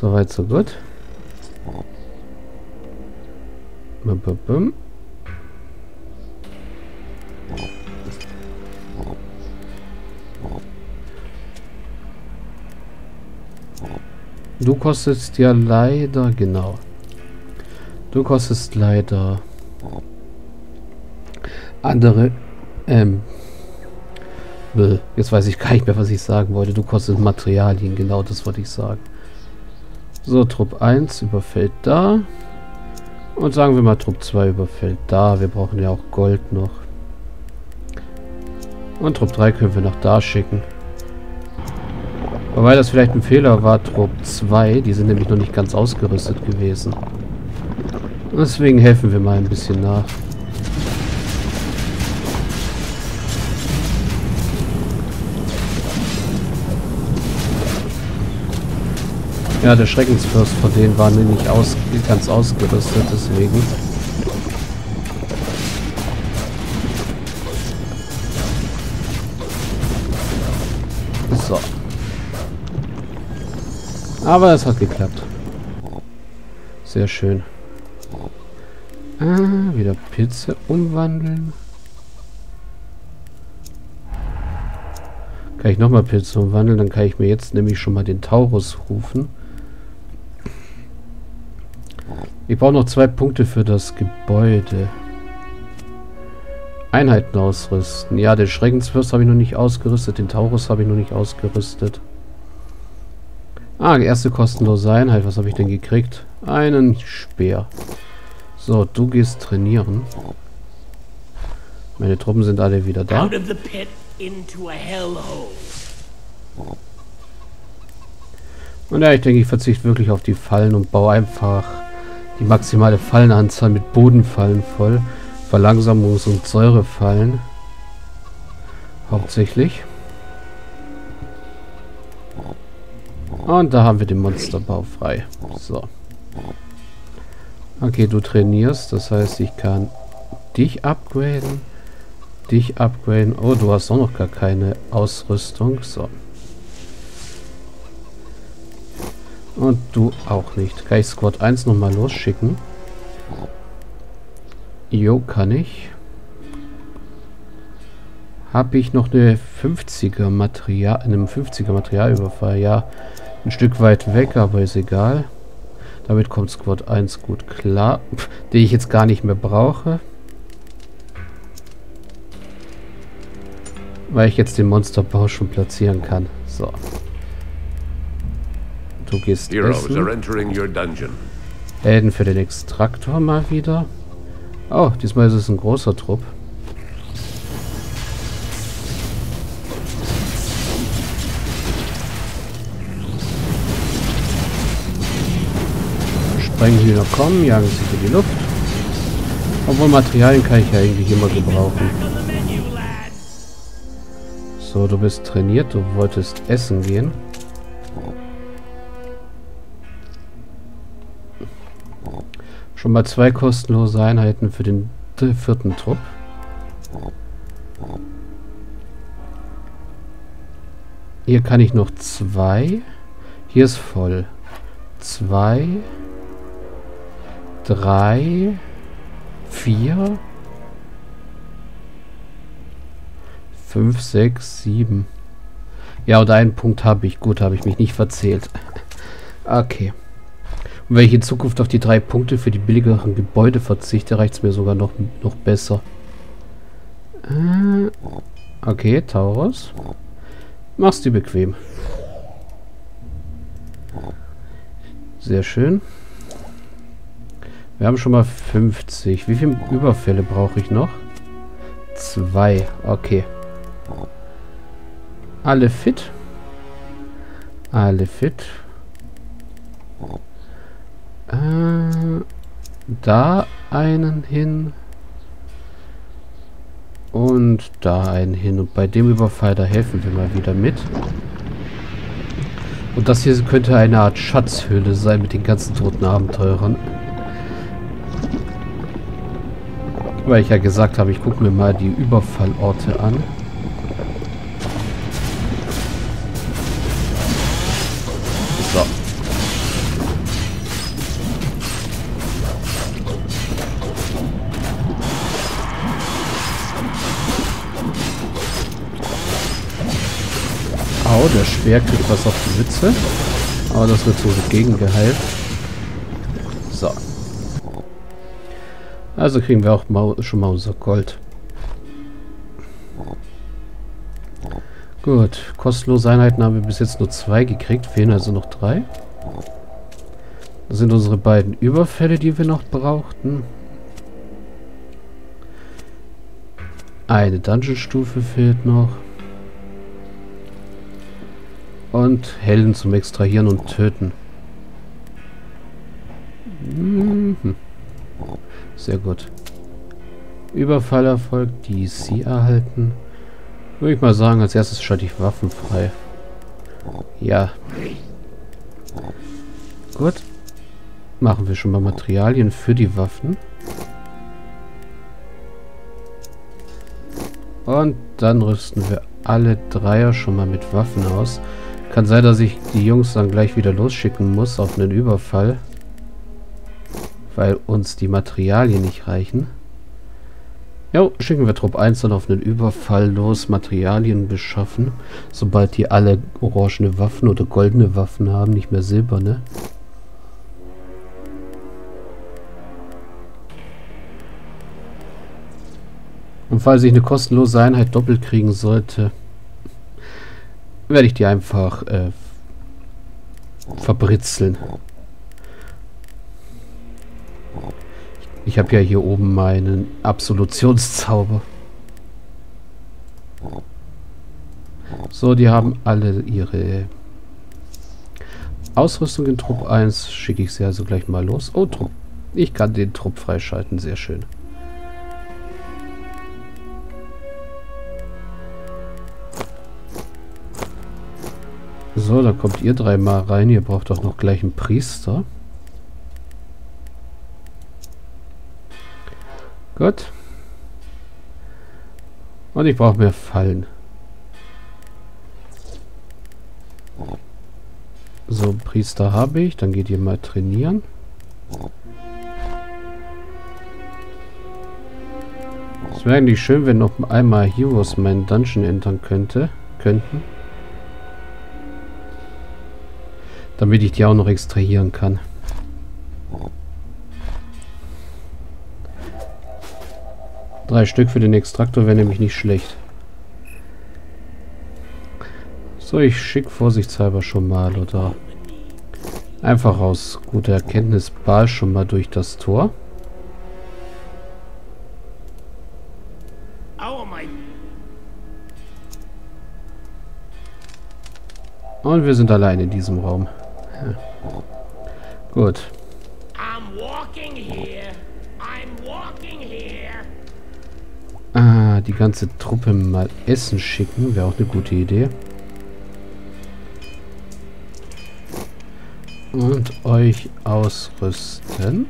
Soweit, so gut. Bum, bum, bum. Du kostest ja leider, genau. Du kostest leider andere, jetzt weiß ich gar nicht mehr, was ich sagen wollte. Du kostest Materialien, genau das wollte ich sagen. So, Trupp 1 überfällt da. Und sagen wir mal, Trupp 2 überfällt da. Wir brauchen ja auch Gold noch. Und Trupp 3 können wir noch da schicken. Wobei das vielleicht ein Fehler war, Trupp 2. Die sind nämlich noch nicht ganz ausgerüstet gewesen. Deswegen helfen wir mal ein bisschen nach. Ja, der Schreckensfürst von denen war nämlich ganz ausgerüstet, deswegen. So. Aber es hat geklappt. Sehr schön. Ah, wieder Pilze umwandeln. Kann ich nochmal Pilze umwandeln, dann kann ich mir jetzt nämlich schon mal den Taurus rufen. Ich brauche noch 2 Punkte für das Gebäude. Einheiten ausrüsten. Ja, den Schreckensfürst habe ich noch nicht ausgerüstet, den Taurus habe ich noch nicht ausgerüstet. Ah, die erste kostenlose Einheit. Was habe ich denn gekriegt? Einen Speer. So, du gehst trainieren. Meine Truppen sind alle wieder da. Out of the pit into a hellhole. Und ja, ich denke, ich verzichte wirklich auf die Fallen und baue einfach die maximale Fallenanzahl mit Bodenfallen voll. Verlangsamungs- und Säurefallen. Hauptsächlich. Und da haben wir den Monsterbau frei. So. Okay, du trainierst. Das heißt, ich kann dich upgraden. Dich upgraden. Oh, du hast auch noch gar keine Ausrüstung. So. Und du auch nicht. Kann ich Squad 1 nochmal losschicken? Jo, kann ich. Habe ich noch eine 50er Material, einen 50er Materialüberfall? Ja, ein Stück weit weg, aber ist egal. Damit kommt Squad 1 gut klar, den ich jetzt gar nicht mehr brauche. Weil ich jetzt den Monsterbau schon platzieren kann. So. Du gehst essen. Helden für den Extraktor mal wieder. Oh, diesmal ist es ein großer Trupp. Sprenghühler kommen, jagen sich in die Luft. Obwohl Materialien kann ich ja eigentlich immer gebrauchen. So, du bist trainiert, du wolltest essen gehen. Schon mal 2 kostenlose Einheiten für den 4. Trupp. Hier kann ich noch 2. Hier ist voll. 2. 3, 4, 5, 6, 7. Ja, und einen Punkt habe ich. Gut, habe ich mich nicht verzählt. Okay. Und wenn ich in Zukunft auf die 3 Punkte für die billigeren Gebäude verzichte, reicht es mir sogar noch besser. Okay, Taurus. Mach's dir bequem. Sehr schön. Wir haben schon mal 50. Wie viele Überfälle brauche ich noch? 2. Okay. Alle fit. Alle fit. Da einen hin. Und da einen hin. Und bei dem Überfall, da helfen wir mal wieder mit. Und das hier könnte eine Art Schatzhöhle sein mit den ganzen toten Abenteurern. Weil ich ja gesagt habe, ich gucke mir mal die Überfallorte an. So. Genau, der Speer kriegt was auf die Mütze. Aber das wird so gegengeheilt. So. Also kriegen wir auch schon mal unser Gold. Gut, kostenlose Einheiten haben wir bis jetzt nur 2 gekriegt, fehlen also noch 3. Das sind unsere beiden Überfälle, die wir noch brauchten. Eine Dungeon-Stufe fehlt noch. Und Helden zum Extrahieren und Töten. Mhm. Sehr gut. Überfallerfolg, DC erhalten. Würde ich mal sagen, als erstes schalte ich Waffen frei. Ja. Gut. Machen wir schon mal Materialien für die Waffen. Und dann rüsten wir alle 3er schon mal mit Waffen aus. Kann sein, dass ich die Jungs dann gleich wieder losschicken muss auf einen Überfall. Weil uns die Materialien nicht reichen. Jo, schicken wir Trupp 1 dann auf einen Überfall los, Materialien beschaffen. Sobald die alle orangene Waffen oder goldene Waffen haben, nicht mehr silberne. Und falls ich eine kostenlose Einheit doppelt kriegen sollte, werde ich die einfach verbritzeln. Ich habe ja hier oben meinen Absolutionszauber. So, die haben alle ihre Ausrüstung in Trupp 1. Schicke ich sie also gleich mal los. Oh, Trupp. Ich kann den Trupp freischalten. Sehr schön. So, da kommt ihr 3 mal rein. Ihr braucht doch noch gleich einen Priester. Gut. Und ich brauche mehr Fallen. So, Priester habe ich. Dann geht ihr mal trainieren. Es wäre eigentlich schön, wenn noch einmal Heroes meinen Dungeon entern könnten. Damit ich die auch noch extrahieren kann. Drei Stück für den Extraktor wäre nämlich nicht schlecht. So, ich schicke vorsichtshalber schon mal oder einfach aus guter Erkenntnis Baal schon mal durch das Tor. Und wir sind allein in diesem Raum. Ja. Gut. Ah, die ganze Truppe mal Essen schicken. Wäre auch eine gute Idee. Und euch ausrüsten.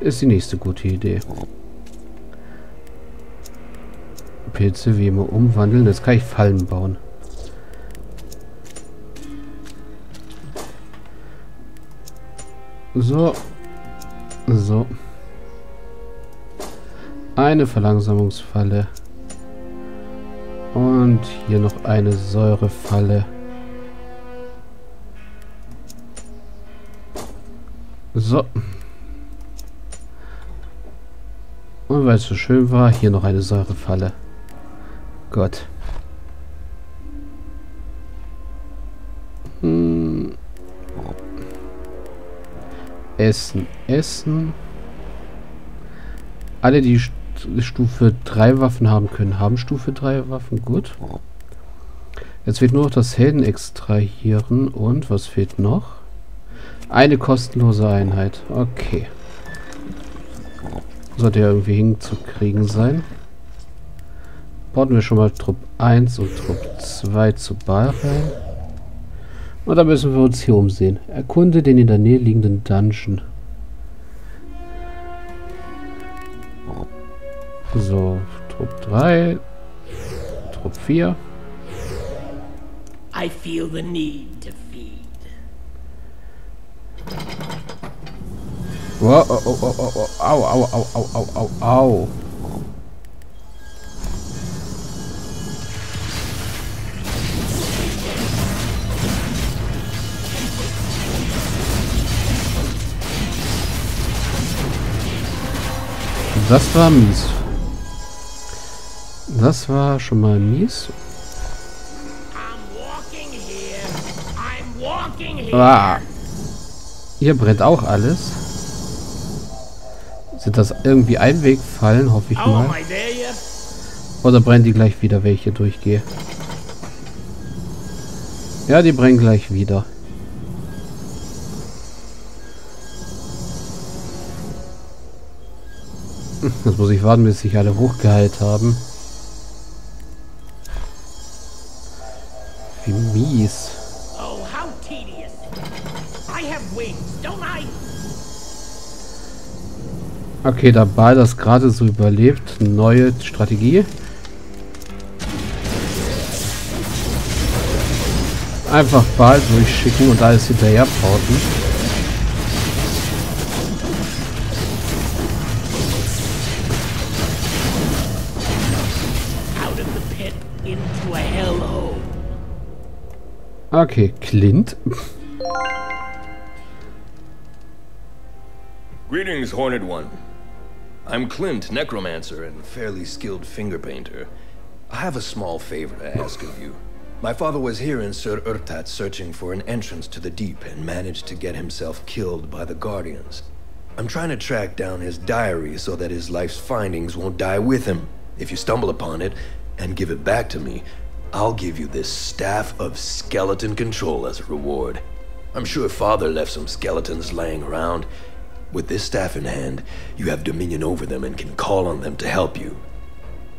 Ist die nächste gute Idee. Pilze wie immer umwandeln. Jetzt kann ich Fallen bauen. So. So. Eine Verlangsamungsfalle. Und hier noch eine Säurefalle. So. Und weil es so schön war, hier noch eine Säurefalle. Gott. Hm. Essen, Essen. Alle, die Stufe 3 Waffen haben können, haben Stufe 3 Waffen. Gut. Jetzt fehlt nur noch das Helden extrahieren. Und was fehlt noch? Eine kostenlose Einheit. Okay. Sollte ja irgendwie hinzukriegen sein. Porten wir schon mal Trupp 1 und Trupp 2 zu Baal rein. Und dann müssen wir uns hier umsehen. Erkunde den in der Nähe liegenden Dungeon. So, Trupp 3, Trupp 4. I feel the need to feed. Wow, au, au, au, au, au, au, au. Das war mies. Das war schon mal mies. Ah. Hier brennt auch alles. Sind das irgendwie Einwegfallen, hoffe ich mal. Oder brennen die gleich wieder, wenn ich hier durchgehe? Ja, die brennen gleich wieder. Das muss ich warten, bis sich alle hochgeheilt haben. Wie mies. Okay, da Baal das gerade so überlebt. Neue Strategie. Einfach Baal durchschicken und alles hinterher pauten. Okay, Clint. Greetings, Horned One. I'm Clint, necromancer and fairly skilled finger painter. I have a small favor to ask of you. My father was here in Sur Urtat searching for an entrance to the deep and managed to get himself killed by the guardians. I'm trying to track down his diary so that his life's findings won't die with him. If you stumble upon it and give it back to me, I'll give you this staff of skeleton control as a reward. I'm sure father left some skeletons laying around. With this staff in hand, you have dominion over them and can call on them to help you.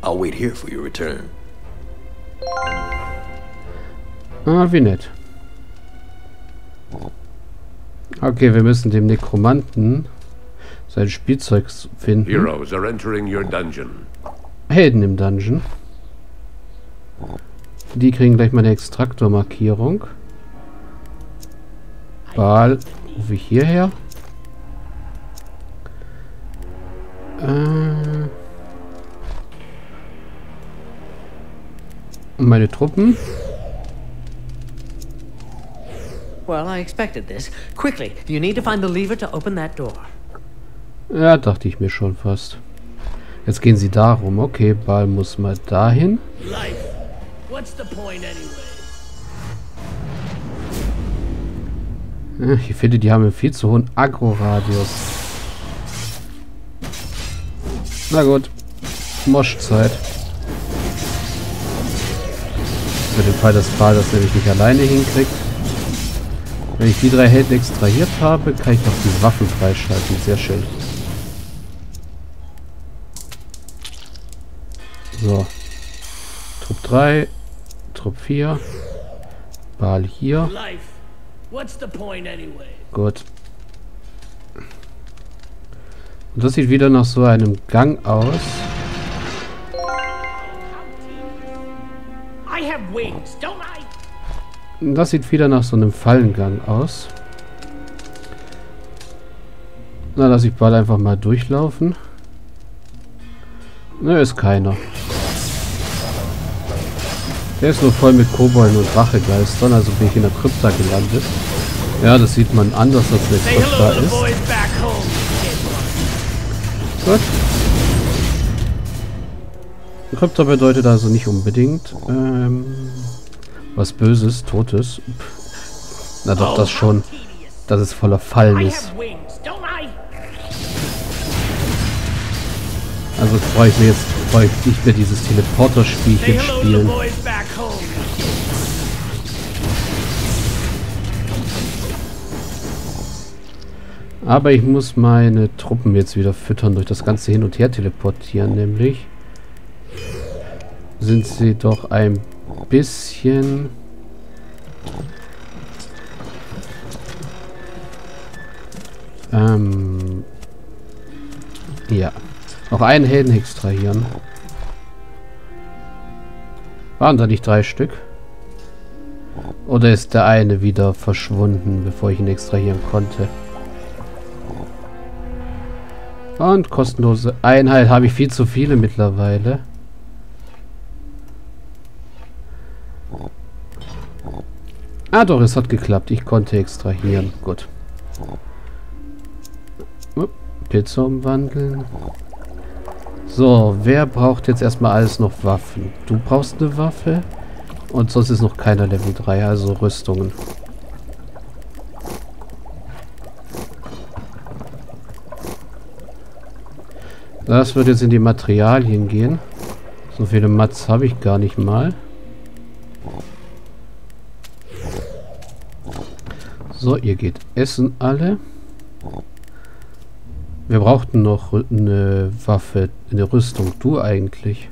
I'll wait here for your return. Ah, wie nett. Okay, wir müssen dem Nekromanten sein Spielzeug finden. Heroes are entering your dungeon. Helden im Dungeon. Die kriegen gleich mal eine Extraktormarkierung. Baal, rufe ich hierher. Meine Truppen. Well, I expected this. Quickly, you need to find the lever to open that door. Ja, dachte ich mir schon fast. Jetzt gehen sie da rum. Okay, Baal muss mal dahin. Life. What's the point anyway? Ich finde, die haben einen viel zu hohen Agro-Radius. Na gut. Moschzeit. Für den Fall, dass Baal das nämlich nicht alleine hinkriegt. Wenn ich die drei Helden extrahiert habe, kann ich noch die Waffen freischalten. Sehr schön. So. Trupp 3. Trupp 4. Baal hier. Gut. Und das sieht wieder nach so einem Gang aus. Das sieht wieder nach so einem Fallengang aus. Na, lass ich bald einfach mal durchlaufen. Ne, ist keiner. Der ist nur voll mit Kobolden und Rachegeistern, also bin ich in der Krypta gelandet. Ja, das sieht man anders, als eine Krypta ist. Gut. Krypta bedeutet also nicht unbedingt was Böses, Totes. Na doch, das schon. Dass es voller Fallen ist. Also freue ich mich jetzt nicht mehr dieses Teleporter-Spielchen spielen. Aber ich muss meine Truppen jetzt wieder füttern durch das ganze Hin- und Her teleportieren, nämlich sind sie doch ein bisschen ja, noch einen Helden extrahieren. Waren da nicht 3 Stück? Oder ist der eine wieder verschwunden, bevor ich ihn extrahieren konnte? Und kostenlose Einheit habe ich viel zu viele mittlerweile. Ah doch, es hat geklappt. Ich konnte extrahieren. Gut. Pilze umwandeln. So, wer braucht jetzt erstmal alles noch Waffen? Du brauchst eine Waffe und sonst ist noch keiner Level 3, also Rüstungen. Das wird jetzt in die Materialien gehen. So viele Mats habe ich gar nicht mal. So, ihr geht essen alle. Wir brauchten noch eine Waffe, eine Rüstung. Du eigentlich.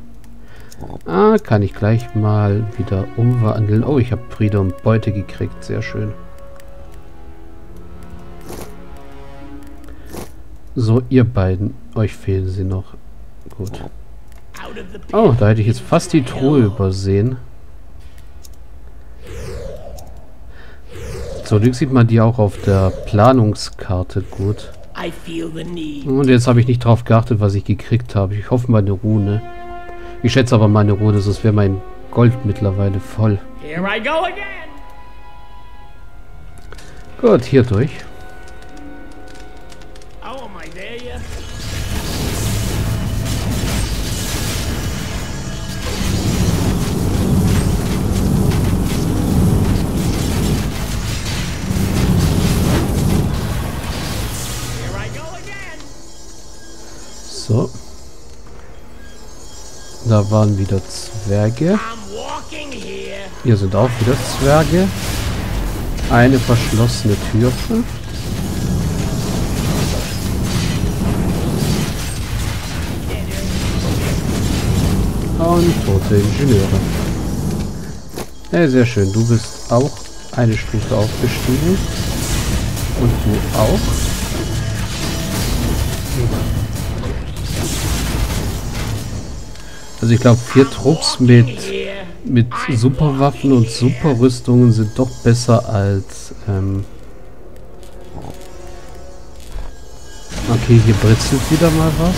Ah, kann ich gleich mal wieder umwandeln. Oh, ich habe Friede und Beute gekriegt. Sehr schön. So, ihr beiden. Euch fehlen sie noch. Gut. Oh, da hätte ich jetzt fast die Truhe übersehen. Zum Glück sieht man die auch auf der Planungskarte gut. Und jetzt habe ich nicht drauf geachtet, was ich gekriegt habe. Ich hoffe, meine Rune. Ich schätze aber meine Rune, sonst wäre mein Gold mittlerweile voll. Gut, hier durch. So. Da waren wieder Zwerge. Hier sind auch wieder Zwerge. Eine verschlossene Tür. Und tote Ingenieure. Ja, sehr schön. Du bist auch eine Stufe aufgestiegen. Und du auch. Also ich glaube, 4 Trupps mit Superwaffen und Superrüstungen sind doch besser als... Okay, hier britzelt wieder mal was.